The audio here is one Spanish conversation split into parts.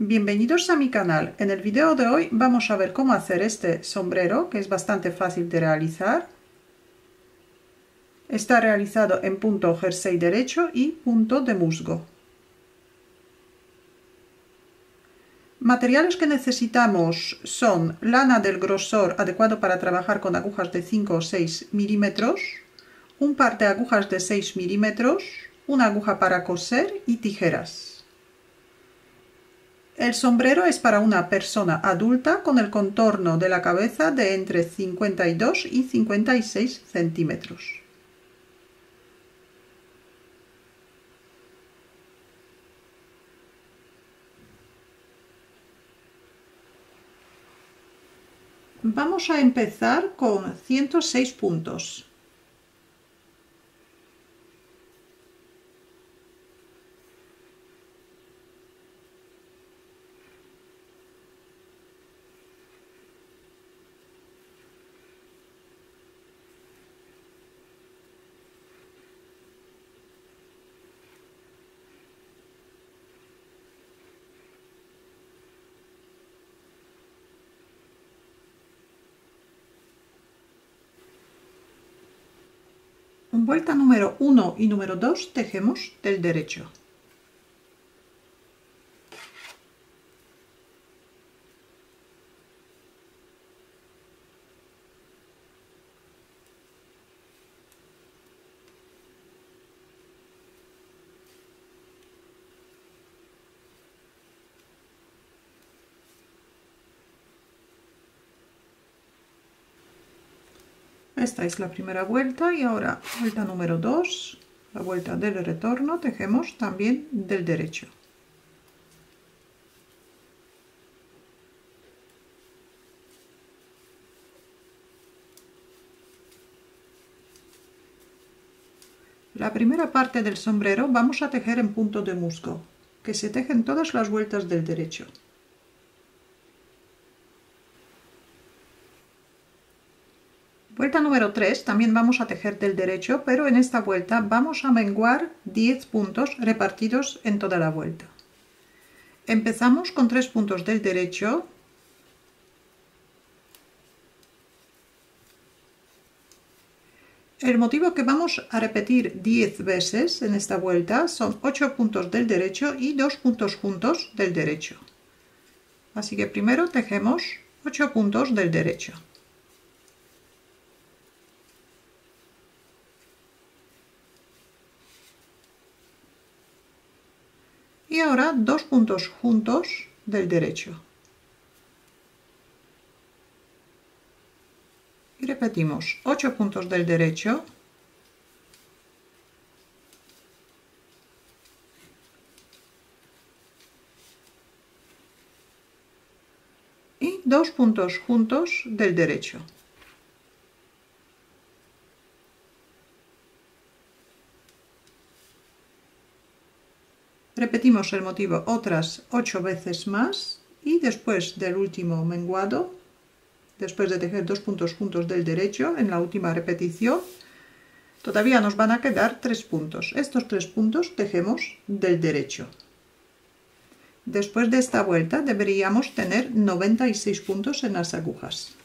Bienvenidos a mi canal. En el video de hoy vamos a ver cómo hacer este sombrero, que es bastante fácil de realizar. Está realizado en punto jersey derecho y punto de musgo. Materiales que necesitamos son lana del grosor adecuado para trabajar con agujas de 5 o 6 milímetros, un par de agujas de 6 milímetros, una aguja para coser y tijeras. El sombrero es para una persona adulta con el contorno de la cabeza de entre 52 y 56 centímetros. Vamos a empezar con 106 puntos. Vuelta número 1 y número 2 tejemos del derecho. Esta es la primera vuelta y ahora vuelta número 2, la vuelta del retorno, tejemos también del derecho. La primera parte del sombrero vamos a tejer en punto de musgo, que se tejen todas las vueltas del derecho. Vuelta número 3 también vamos a tejer del derecho, pero en esta vuelta vamos a menguar 10 puntos repartidos en toda la vuelta. Empezamos con 3 puntos del derecho, el motivo que vamos a repetir 10 veces en esta vuelta son 8 puntos del derecho y 2 puntos juntos del derecho, así que primero tejemos 8 puntos del derecho. Y ahora 2 puntos juntos del derecho. Y repetimos 8 puntos del derecho, 2 puntos juntos del derecho. Repetimos el motivo otras 8 veces más y después del último menguado, después de tejer 2 puntos juntos del derecho, en la última repetición, todavía nos van a quedar 3 puntos. Estos 3 puntos tejemos del derecho. Después de esta vuelta deberíamos tener 96 puntos en las agujas.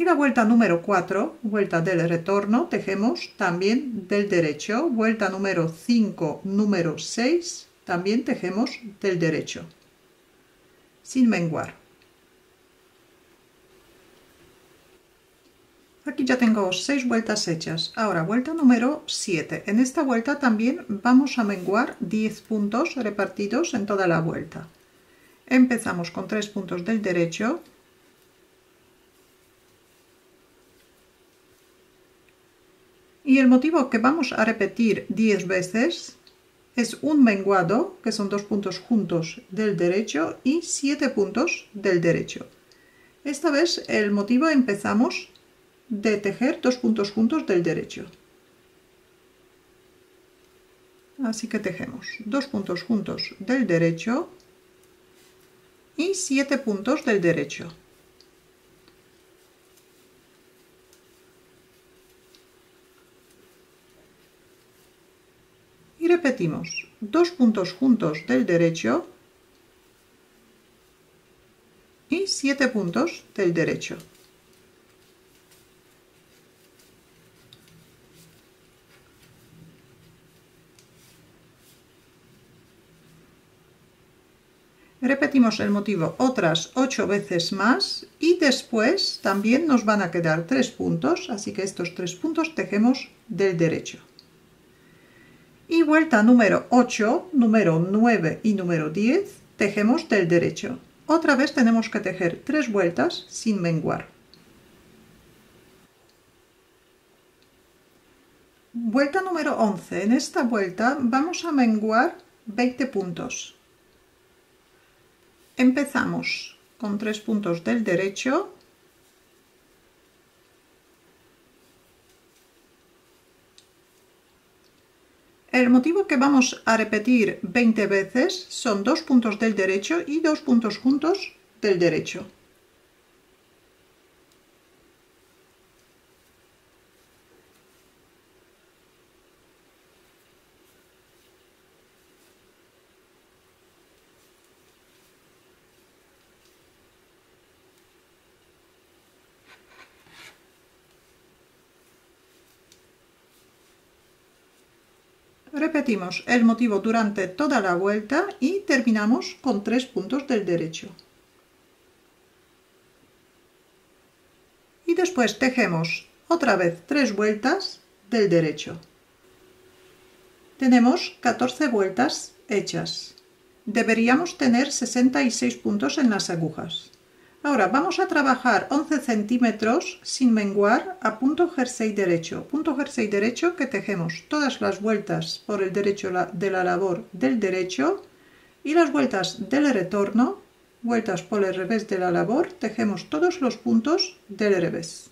Y la vuelta número 4, vuelta del retorno, tejemos también del derecho. Vuelta número 5, número 6, también tejemos del derecho, sin menguar. Aquí ya tengo 6 vueltas hechas. Ahora vuelta número 7. En esta vuelta también vamos a menguar 10 puntos repartidos en toda la vuelta. Empezamos con 3 puntos del derecho. Y el motivo que vamos a repetir 10 veces es un menguado, que son 2 puntos juntos del derecho y 7 puntos del derecho. Esta vez el motivo empezamos de tejer 2 puntos juntos del derecho. Así que tejemos 2 puntos juntos del derecho y 7 puntos del derecho. repetimos, dos puntos juntos del derecho y 7 puntos del derecho. Repetimos el motivo otras 8 veces más y después también nos van a quedar 3 puntos, así que estos 3 puntos tejemos del derecho. Y vuelta número 8, número 9 y número 10 tejemos del derecho. Otra vez tenemos que tejer 3 vueltas sin menguar. Vuelta número 11. En esta vuelta vamos a menguar 20 puntos. Empezamos con 3 puntos del derecho . El motivo que vamos a repetir 20 veces son 2 puntos del derecho y 2 puntos juntos del derecho . Repetimos el motivo durante toda la vuelta y terminamos con 3 puntos del derecho. Y después tejemos otra vez 3 vueltas del derecho. Tenemos 14 vueltas hechas. Deberíamos tener 66 puntos en las agujas. Ahora vamos a trabajar 11 centímetros sin menguar a punto jersey derecho que tejemos todas las vueltas por el derecho de la labor del derecho y las vueltas del retorno, vueltas por el revés de la labor, tejemos todos los puntos del revés.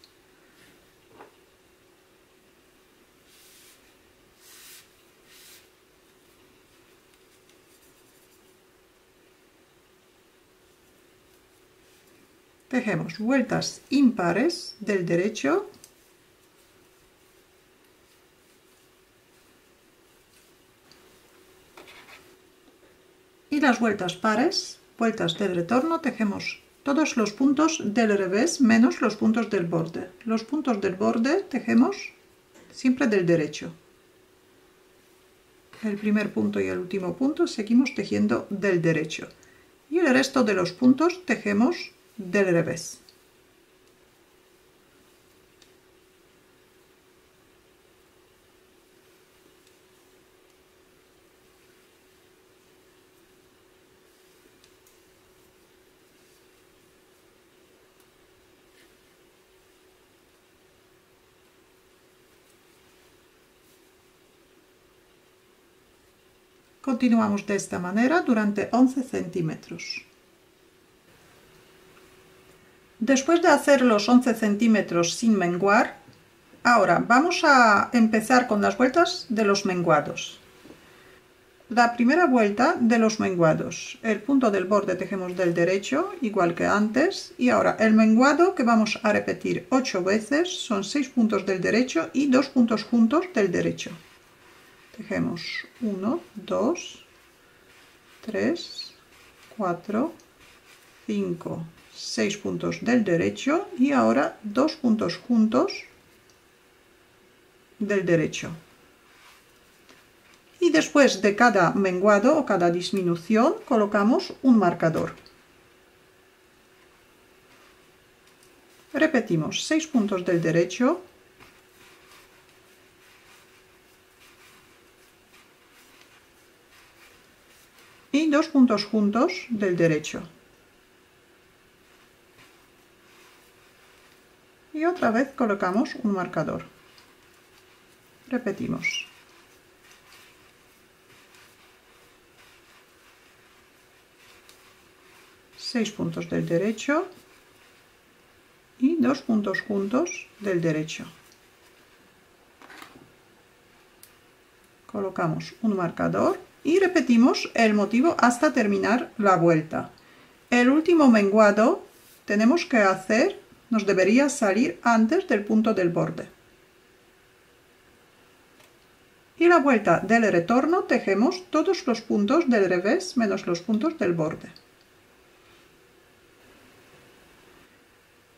Tejemos vueltas impares del derecho y las vueltas pares, vueltas del retorno, tejemos todos los puntos del revés menos los puntos del borde. Los puntos del borde tejemos siempre del derecho. El primer punto y el último punto seguimos tejiendo del derecho y el resto de los puntos tejemos del revés. Continuamos de esta manera durante 11 centímetros. Después de hacer los 11 centímetros sin menguar, ahora vamos a empezar con las vueltas de los menguados. La primera vuelta de los menguados, el punto del borde tejemos del derecho, igual que antes, y ahora el menguado que vamos a repetir 8 veces son 6 puntos del derecho y 2 puntos juntos del derecho. Tejemos 1, 2, 3, 4, 5. 6 puntos del derecho y ahora 2 puntos juntos del derecho. Y después de cada menguado o cada disminución colocamos un marcador. Repetimos 6 puntos del derecho, 2 puntos juntos del derecho. Y otra vez colocamos un marcador. Repetimos. Seis puntos del derecho y 2 puntos juntos del derecho. Colocamos un marcador y repetimos el motivo hasta terminar la vuelta. El último menguado tenemos que hacer nos debería salir antes del punto del borde. y la vuelta del retorno tejemos todos los puntos del revés menos los puntos del borde.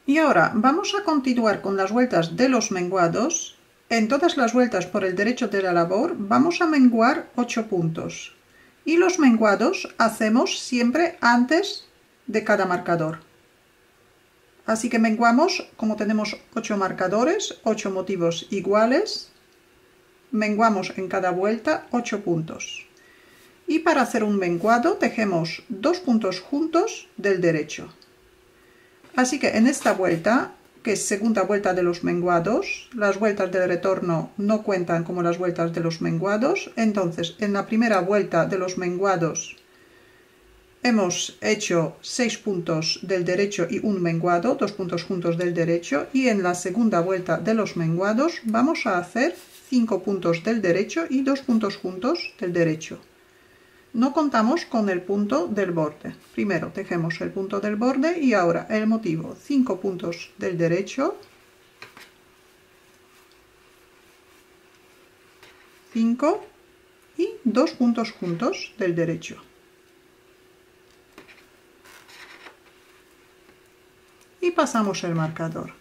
Y ahora vamos a continuar con las vueltas de los menguados. En todas las vueltas por el derecho de la labor vamos a menguar 8 puntos. Y los menguados hacemos siempre antes de cada marcador. Así que menguamos, como tenemos 8 marcadores, 8 motivos iguales, menguamos en cada vuelta 8 puntos. Y para hacer un menguado tejemos 2 puntos juntos del derecho. Así que en esta vuelta, que es segunda vuelta de los menguados, las vueltas del retorno no cuentan como las vueltas de los menguados. Entonces, en la primera vuelta de los menguados hemos hecho 6 puntos del derecho y un menguado, 2 puntos juntos del derecho, y en la segunda vuelta de los menguados vamos a hacer 5 puntos del derecho y 2 puntos juntos del derecho. No contamos con el punto del borde. Primero tejemos el punto del borde y ahora el motivo, 5 puntos del derecho, 5 y 2 puntos juntos del derecho. Y pasamos el marcador.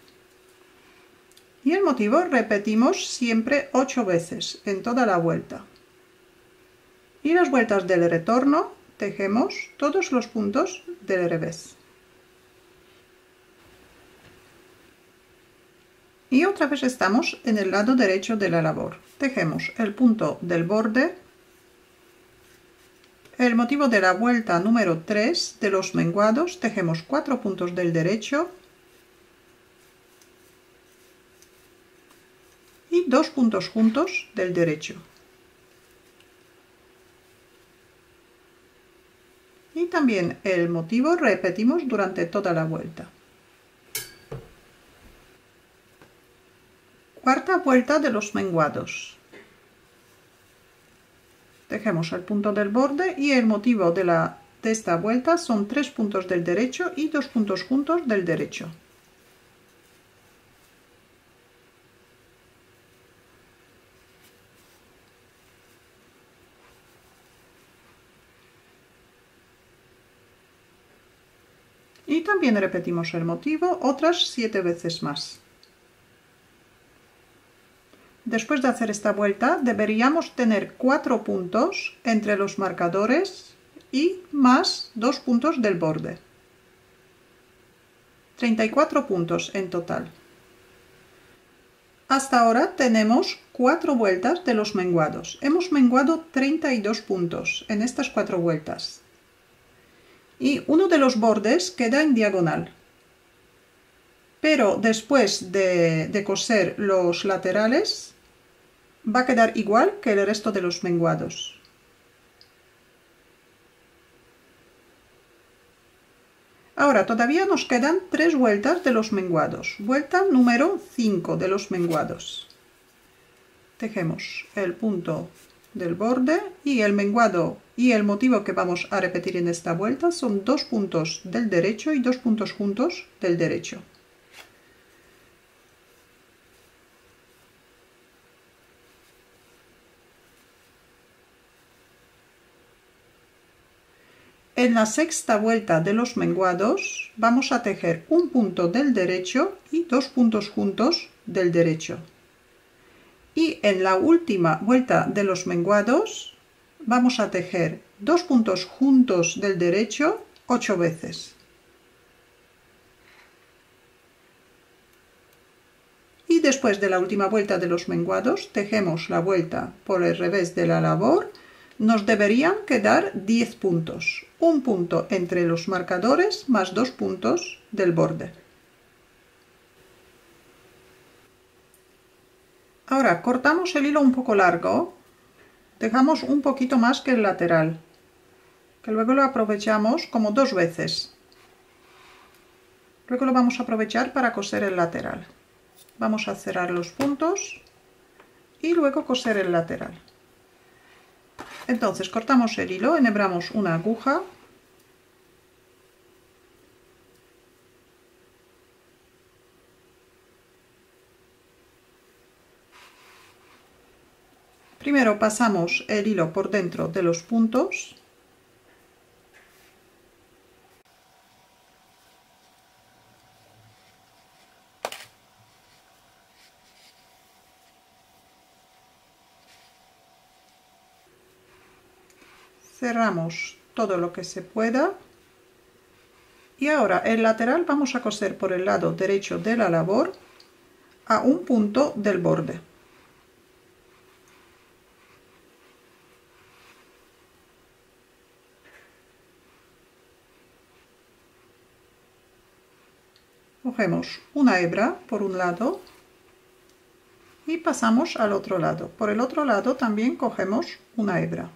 Y el motivo repetimos siempre 8 veces en toda la vuelta. Y las vueltas del retorno tejemos todos los puntos del revés. Y otra vez estamos en el lado derecho de la labor. Tejemos el punto del borde, el motivo de la vuelta número 3 de los menguados, tejemos 4 puntos del derecho y 2 puntos juntos del derecho. Y también el motivo repetimos durante toda la vuelta. Cuarta vuelta de los menguados. Tejemos el punto del borde y el motivo de esta vuelta son 3 puntos del derecho y 2 puntos juntos del derecho. Y también repetimos el motivo otras 7 veces más. Después de hacer esta vuelta deberíamos tener 4 puntos entre los marcadores y más 2 puntos del borde. 34 puntos en total. Hasta ahora tenemos 4 vueltas de los menguados. Hemos menguado 32 puntos en estas 4 vueltas. Y uno de los bordes queda en diagonal, pero después de coser los laterales va a quedar igual que el resto de los menguados. Ahora todavía nos quedan 3 vueltas de los menguados. Vuelta número 5 de los menguados. Tejemos el punto del borde y el menguado y el motivo que vamos a repetir en esta vuelta son 2 puntos del derecho y 2 puntos juntos del derecho. En la sexta vuelta de los menguados vamos a tejer un punto del derecho y 2 puntos juntos del derecho. Y en la última vuelta de los menguados vamos a tejer 2 puntos juntos del derecho 8 veces. Y después de la última vuelta de los menguados tejemos la vuelta por el revés de la labor. Nos deberían quedar 10 puntos. Un punto entre los marcadores más 2 puntos del borde. Ahora cortamos el hilo un poco largo, dejamos un poquito más que el lateral, que luego lo aprovechamos como 2 veces. Luego lo vamos a aprovechar para coser el lateral. Vamos a cerrar los puntos y luego coser el lateral. Entonces cortamos el hilo, enhebramos una aguja. Primero pasamos el hilo por dentro de los puntos. Cerramos todo lo que se pueda. Y ahora el lateral vamos a coser por el lado derecho de la labor a un punto del borde. Cogemos una hebra por un lado y pasamos al otro lado. Por el otro lado también cogemos una hebra.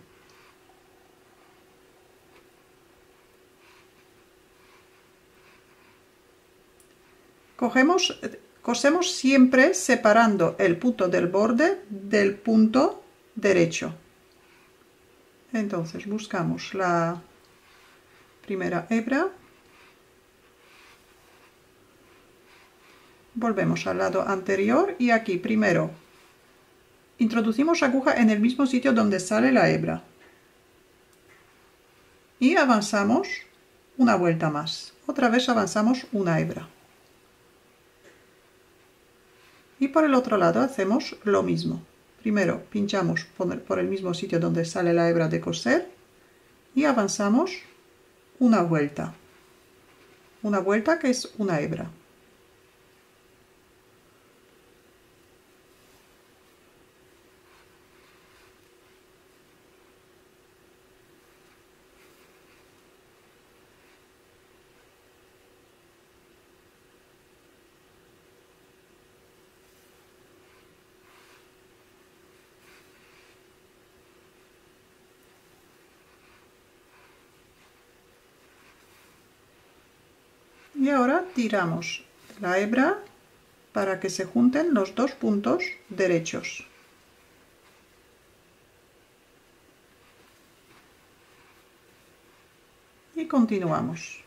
Cosemos siempre separando el punto del borde del punto derecho. Entonces buscamos la primera hebra. Volvemos al lado anterior y aquí primero introducimos aguja en el mismo sitio donde sale la hebra. Y avanzamos una vuelta más. Otra vez avanzamos una hebra. Y por el otro lado hacemos lo mismo. Primero pinchamos por el mismo sitio donde sale la hebra de coser y avanzamos una vuelta. Una vuelta que es una hebra. Y ahora tiramos la hebra para que se junten los dos puntos derechos. Y continuamos.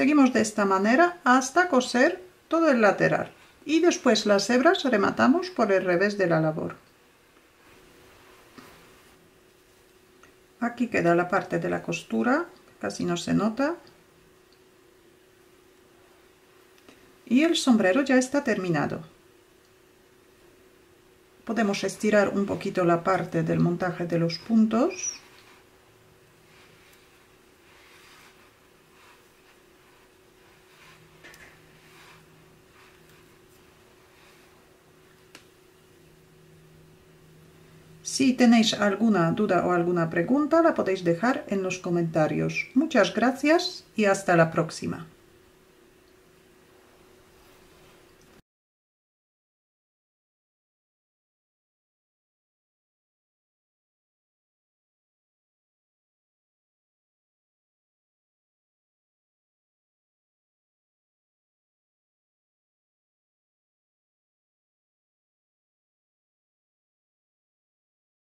Seguimos de esta manera hasta coser todo el lateral y después las hebras rematamos por el revés de la labor. Aquí queda la parte de la costura, casi no se nota. Y el sombrero ya está terminado. Podemos estirar un poquito la parte del montaje de los puntos. Si tenéis alguna duda o alguna pregunta, la podéis dejar en los comentarios. Muchas gracias y hasta la próxima.